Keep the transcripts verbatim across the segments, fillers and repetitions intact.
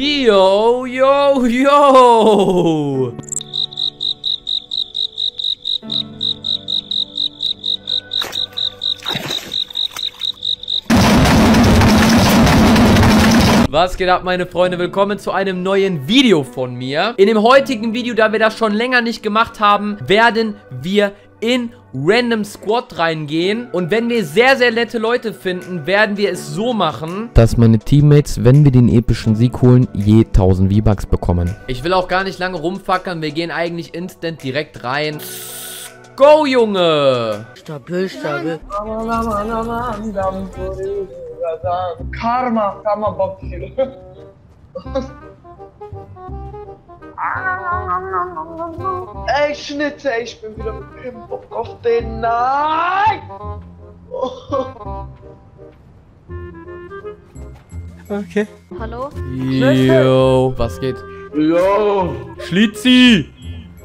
Yo, yo, yo! Was geht ab, meine Freunde? Willkommen zu einem neuen Video von mir. In dem heutigen Video, da wir das schon länger nicht gemacht haben, werden wir in Random Squad reingehen. Und wenn wir sehr, sehr nette Leute finden, werden wir es so machen, dass meine Teammates, wenn wir den epischen Sieg holen, je tausend V-Bucks bekommen. Ich will auch gar nicht lange rumfackern. Wir gehen eigentlich instant direkt rein. Go, Junge! Stabil, stabil. Karma, Karma Box. Ey, Schnitze, ich bin wieder mit dem Bock auf den. Nein! Oh. Okay. Hallo? Yo, was geht? Yo! Schlitzi!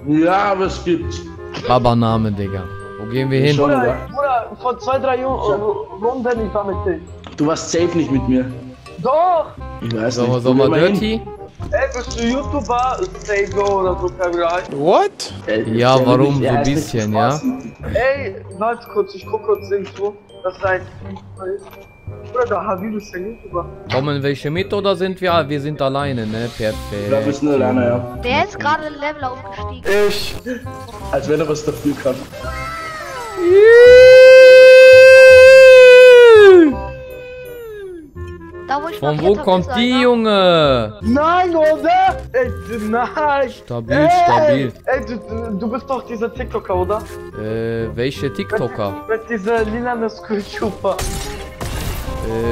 Ja, was gibt's? Baba-Name, Digga. Wo gehen wir hin? Bruder, vor zwei, drei Runden, ich war mit dir. Du warst safe nicht mit mir. Doch! Ich weiß nicht. Sag mal, Dirty? Ey, bist du YouTuber? Stay-Go oder so, kein Bereich. What? Ey, ja, warum? So ein bisschen, ja? Ey, warte kurz, ich guck kurz irgendwo. Das ist ein... Oder der Habib ist ein YouTuber. Komm, in welche Mitte oder sind wir? Wir sind alleine, ne? Perfekt. Da bist du alleine, ja. Der ist gerade Level aufgestiegen. Ich! Als wenn er was dafür kann. Von wo kommt die, Junge? Nein, oder? Ey, nein. Stabil, ey, stabil. Ey, du, du bist doch dieser TikToker, oder? Äh, welche TikToker? Mit, mit dieser lilanen Skulltuber.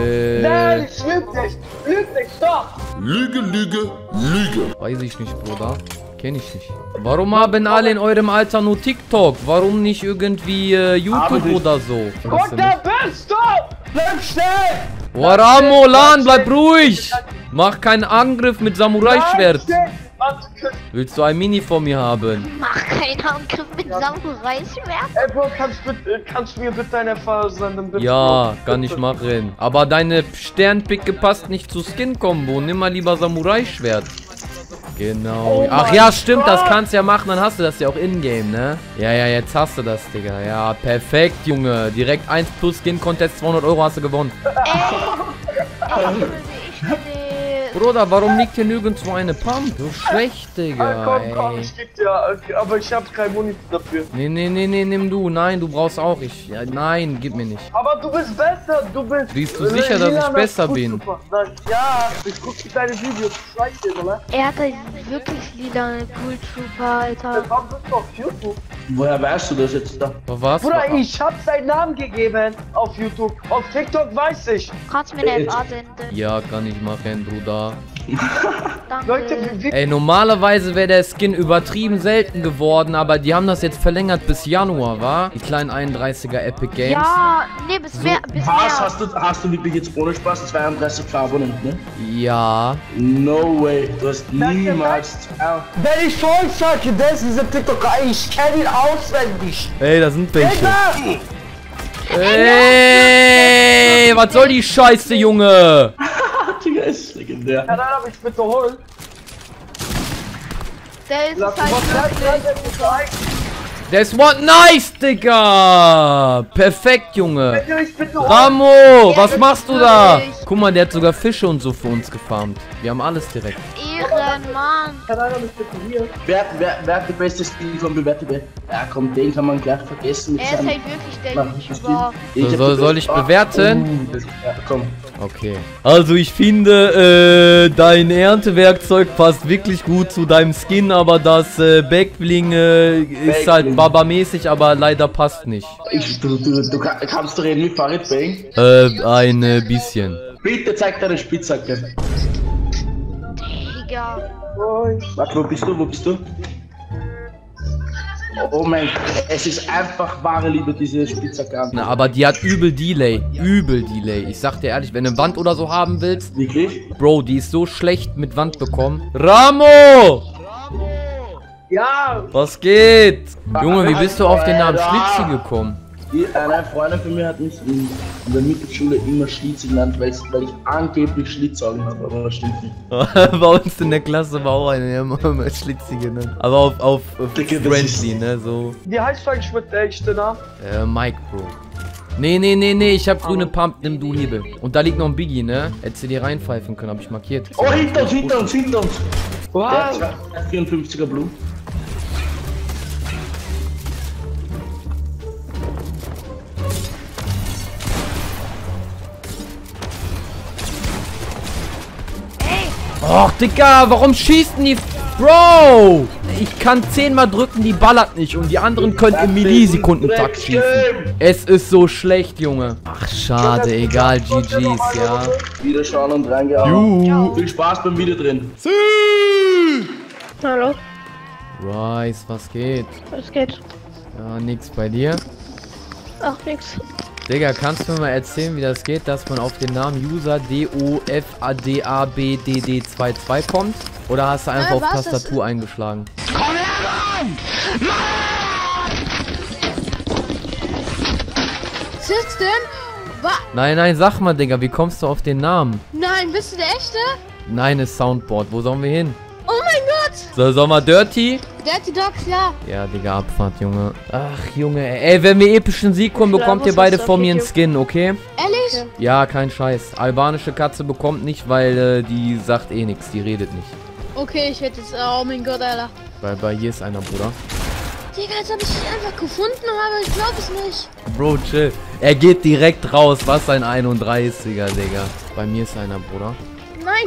Äh. Nein, ich lüge nicht. Lüge nicht, stopp. Lüge, Lüge, Lüge. Weiß ich nicht, Bruder. Kenn ich nicht. Warum haben alle in eurem Alter nur TikTok? Warum nicht irgendwie äh, YouTube oder so? Und der bist du! Bleib stehen! Warum, Molan, bleib ruhig! Mach keinen Angriff mit Samurai-Schwert! Willst du ein Mini von mir haben? Mach keinen Angriff mit Samurai-Schwert! Ey, Bro, kannst, kannst du mir bitte deine Erfahrung senden? Ja, kann ich machen. Aber deine Sternpicke passt nicht zu Skin-Kombo. Nimm mal lieber Samurai-Schwert. Genau. Ach ja, stimmt, das kannst du ja machen, dann hast du das ja auch in-game, ne? Ja, ja, jetzt hast du das, Digga. Ja, perfekt, Junge. Direkt eins plus Skin-Contest, zweihundert Euro hast du gewonnen. Bruder, warum liegt hier nirgendwo eine Pump? Du schlecht, Digga. Komm, komm, ich geb dir, aber ich hab kein Monitor dafür. Nee, nee, nee, nee, nimm du. Nein, du brauchst auch ich. Ja, nein, gib mir nicht. Aber du bist besser, du bist... Bist du sicher, dass ich besser bin? Ja, ich guck dir deine Videos. Scheiße, oder? Er hat wirklich lila Cool-Trooper, Alter. Warum bist du auf YouTube? Woher weißt du das jetzt da? Was? Bruder, ich hab seinen Namen gegeben auf YouTube. Auf TikTok weiß ich. Kannst du mir den F A senden? Ja, kann ich machen, Bruder. Leute, ey, normalerweise wäre der Skin übertrieben selten geworden, aber die haben das jetzt verlängert bis Januar, war? Die kleinen einunddreißiger Epic Games. Ja, nee, bis so. mehr, bis Was, mehr. Hast du, hast du wirklich jetzt ohne Spaß zweiunddreißig K Abonnenten, ne? Ja. No way, du hast niemals... Wenn ich schon sage, das ist dieser TikToker, ich kenne ihn auswendig. Ey, da sind welche. Ey, was soll die Scheiße, Junge? Der ist legendär. Ja, nein, aber ich bitte holen. Der ist halt... Der ist one nice, Digga. Perfekt, Junge. Ramo, was machst du da? Guck mal, der hat sogar Fische und so für uns gefarmt. Wir haben alles direkt. Ehrenmann. Wer, wer, wer hat die beste Skin von Bewertebe? Ja, komm, den kann man gleich vergessen. Er ist halt wirklich der YouTuber. So, soll ich bewerten? Ja, komm. Okay. Also ich finde, äh, dein Erntewerkzeug passt wirklich gut zu deinem Skin, aber das äh, Backbling äh, ist halt Baba-mäßig, aber leider passt nicht. Ich, du, du, du kannst du reden mit Farid Bang? Äh, ein äh, bisschen. Bitte zeig deine Spitzhacke. Digga. Warte, wo bist du? Wo bist du? Oh mein Gott, es ist einfach wahre Liebe, diese Spitzhacke. Na, aber die hat übel Delay, übel Delay. Ich sag dir ehrlich, wenn du eine Wand oder so haben willst... Wirklich? Bro, die ist so schlecht mit Wand bekommen. Ramo! Ramo! Ja! Was geht? Junge, wie bist du auf den Namen Schlitzi gekommen? Eine Freundin von mir hat mich in der Mittelschule immer Schlitz genannt, weil ich angeblich Schlitzaugen habe, aber das stimmt nicht. Bei uns in der Klasse war auch eine, ja, Mama Schlitzi genannt. Aber auf, auf, auf Friendly, ne, so. Wie heißt eigentlich mit der echte Name? Äh, Mike, Bro. Nee, nee, nee, nee, ich hab grüne Pump, nimm du Hebel. Und da liegt noch ein Biggie, ne? Hättest du dir reinpfeifen können, hab ich markiert. Oh, hinter uns, hinter uns, hinter uns! Wow! vierundfünfziger Blue. Och, Digga, warum schießen die... Bro! Ich kann zehnmal drücken, die ballert nicht. Und die anderen können im Millisekundentakt schießen. Es ist so schlecht, Junge. Ach, schade. Egal, G Gs, ja. Wieder schauen und reingehauen. Viel Spaß beim Video drin. Hallo. Rice, was geht? Was geht? Ja, nix bei dir. Ach, nix. Digga, kannst du mir mal erzählen, wie das geht, dass man auf den Namen User D O F A D A B D D zwei zwei kommt? Oder hast du einfach äh, auf Tastatur eingeschlagen? Komm her, Mann! Was ist denn? Wa nein, nein, sag mal, Digga, wie kommst du auf den Namen? Nein, bist du der Echte? Nein, ist Soundboard. Wo sollen wir hin? Oh mein Gott! So, sollen wir Dirty? Dirty Dogs, ja. Ja, Digga, Abfahrt, Junge. Ach, Junge. Ey, wenn wir epischen Sieg kommen, bekommt ihr beide von mir einen Skin, okay? Ehrlich? Ja, kein Scheiß. Albanische Katze bekommt nicht, weil äh, die sagt eh nichts. Die redet nicht. Okay, ich werde jetzt... Oh mein Gott, Alter. Weil bei hier ist einer, Bruder. Digga, jetzt habe ich ihn einfach gefunden, aber ich glaube es nicht. Bro, chill. Er geht direkt raus. Was ein einunddreißiger, Digga. Bei mir ist einer, Bruder. Nein.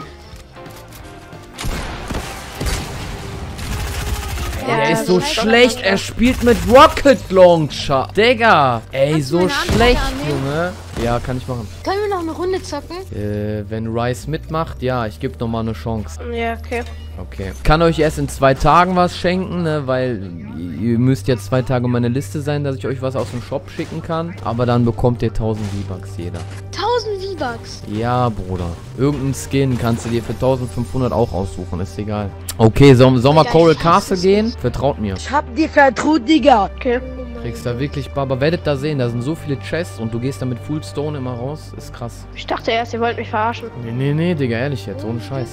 Ja, er ist so schlecht, er spielt mit Rocket Launcher. Digga, ey, so schlecht, Junge. Ja, kann ich machen. Können wir noch eine Runde zocken? Äh, wenn Rice mitmacht, ja, ich gebe nochmal eine Chance. Ja, okay. Okay. Kann euch erst in zwei Tagen was schenken, ne, weil ihr müsst jetzt zwei Tage meine Liste sein, dass ich euch was aus dem Shop schicken kann. Aber dann bekommt ihr tausend V-Bucks jeder. tausend V-Bucks? Ja, Bruder. Irgendeinen Skin kannst du dir für eintausendfünfhundert auch aussuchen, ist egal. Okay, sollen soll wir Coral Castle gehen? Vertraut mir. Ich hab dir vertraut, Digga. Okay. Kriegst da wirklich Baba. Werdet da sehen, da sind so viele Chests und du gehst da mit Full Stone immer raus. Ist krass. Ich dachte erst, ihr wollt mich verarschen. Nee, nee, nee, Digga, ehrlich jetzt, ohne Scheiß.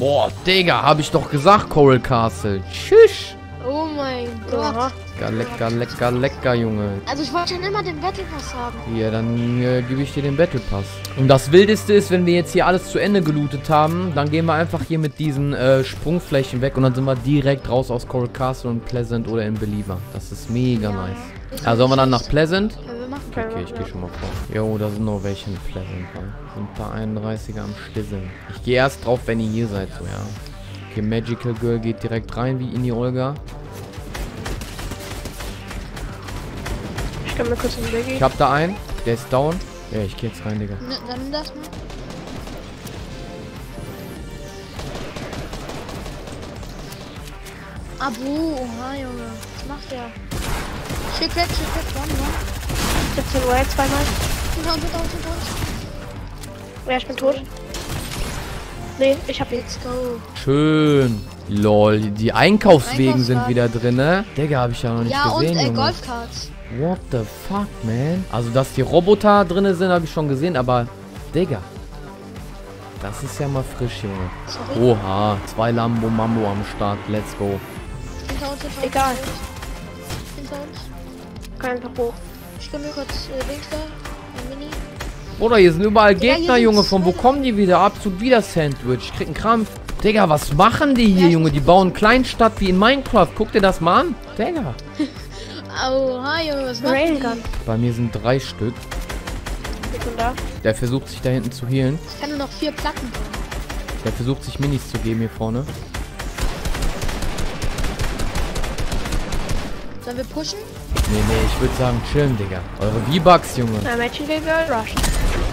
Boah, Digga, hab ich doch gesagt, Coral Castle. Tschüss. Oh mein Gott. Lecker, lecker, lecker, lecker, Junge. Also ich wollte schon immer den Battle Pass haben. Ja, dann äh, gebe ich dir den Battle Pass. Und das Wildeste ist, wenn wir jetzt hier alles zu Ende gelootet haben, dann gehen wir einfach hier mit diesen äh, Sprungflächen weg und dann sind wir direkt raus aus Coral Castle und Pleasant oder in Believer. Das ist mega ja. nice. Also sollen wir dann nach Pleasant? Okay, ich gehe schon mal vor. Jo, da sind noch welche in Pleasant. Sind ein paar einunddreißiger am Schlüssel. Ich gehe erst drauf, wenn ihr hier seid, so, ja. Okay, Magical Girl geht direkt rein, wie in die Olga. Ich kann mal kurz in den Weg gehen. Ich hab da einen, der ist down. Ja, ich geh jetzt rein, Digga. Ne, dann das mal. Abu, oha, Junge. Was macht der? Schick weg, schick weg, wann, ne? siebzehn Uhr, zweimal. Hinter uns, hinter uns, hinter uns. Ja, ich bin tot. Nee, ich hab ihn. Let's go. Schön. Lol, die Einkaufswegen sind wieder drin, ne? Digga, hab ich ja noch nicht ja, gesehen. Ja, und äh, Golfkarts. What the fuck, man? Also, dass die Roboter drin sind, habe ich schon gesehen, aber... Digga. Das ist ja mal frisch, Junge. Sorry. Oha, zwei Lambo Mambo am Start. Let's go. Hinter uns, hinter uns. Egal. Hinter uns. Kein Papo. Ich kann mir kurz äh, links da, ein Mini. Oder hier sind überall Digga, Gegner, Junge. Von wo kommen die wieder? Absolut wieder Sandwich. Ich krieg einen Krampf. Digga, was machen die hier, ja, Junge? Die bauen Kleinstadt wie in Minecraft. Guck dir das mal an. Digga. Aua, Junge, was machen die? Bei mir sind drei Stück. Der versucht sich da hinten zu healen. Ich kann nur noch vier Platten bauen. Der versucht sich Minis zu geben hier vorne. Sollen wir pushen? Nee, nee, ich würde sagen chillen, Digga. Eure V-Bucks, Junge. Na, Mädchen, wir rushen.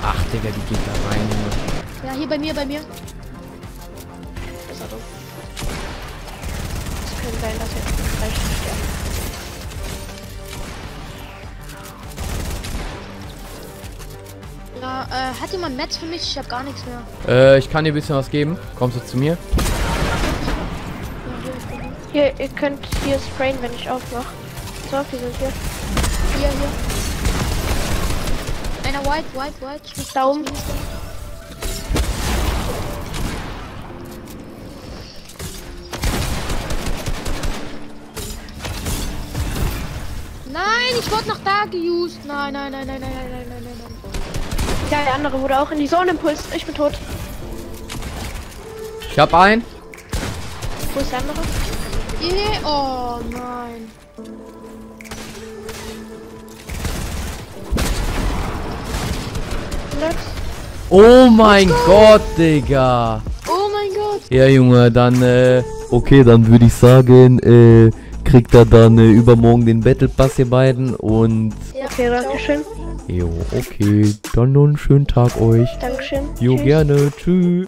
Ach, Digga, die geht da rein, Junge. Ja, hier bei mir, bei mir. Das ist er doof. Es könnte sein, dass jetzt drei Stück sterben. Ja, äh, hat jemand Metz für mich? Ich hab gar nichts mehr. Äh, ich kann dir ein bisschen was geben. Kommst du zu mir? Hier, ihr könnt hier sprayen, wenn ich aufmache. So, die sind hier. hier, hier. Einer white, white, white. Ich muss da um. Nein, ich wurde noch da geused. Nein, nein, nein, nein, nein, nein, nein, nein, nein. Ja, der andere wurde auch in die Zone impulst. Ich bin tot. Ich hab einen. Wo ist der andere? Yeah. Oh nein. Oh mein Gott, Digga. Oh mein Gott. Ja, Junge, dann, äh, okay, dann würde ich sagen, äh, kriegt er dann äh, übermorgen den Battle Pass, ihr beiden, und... Ja, okay, dankeschön. Jo, okay, dann noch einen schönen Tag euch. Dankeschön. Jo, tschüss. Gerne, tschüss.